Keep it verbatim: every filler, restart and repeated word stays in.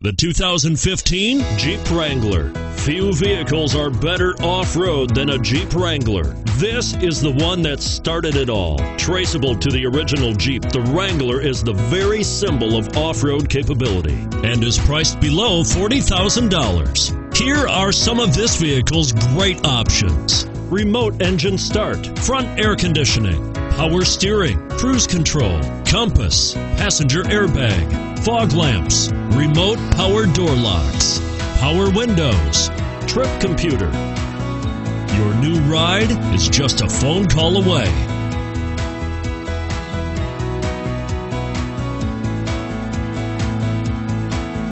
The two thousand fifteen Jeep Wrangler. Few vehicles are better off-road than a Jeep Wrangler. This is the one that started it all. Traceable to the original Jeep, the Wrangler is the very symbol of off-road capability and is priced below forty thousand dollars. Here are some of this vehicle's great options: remote engine start, front air conditioning, power steering, cruise control, compass, passenger airbag, fog lamps, remote power door locks, power windows, trip computer. Your new ride is just a phone call away.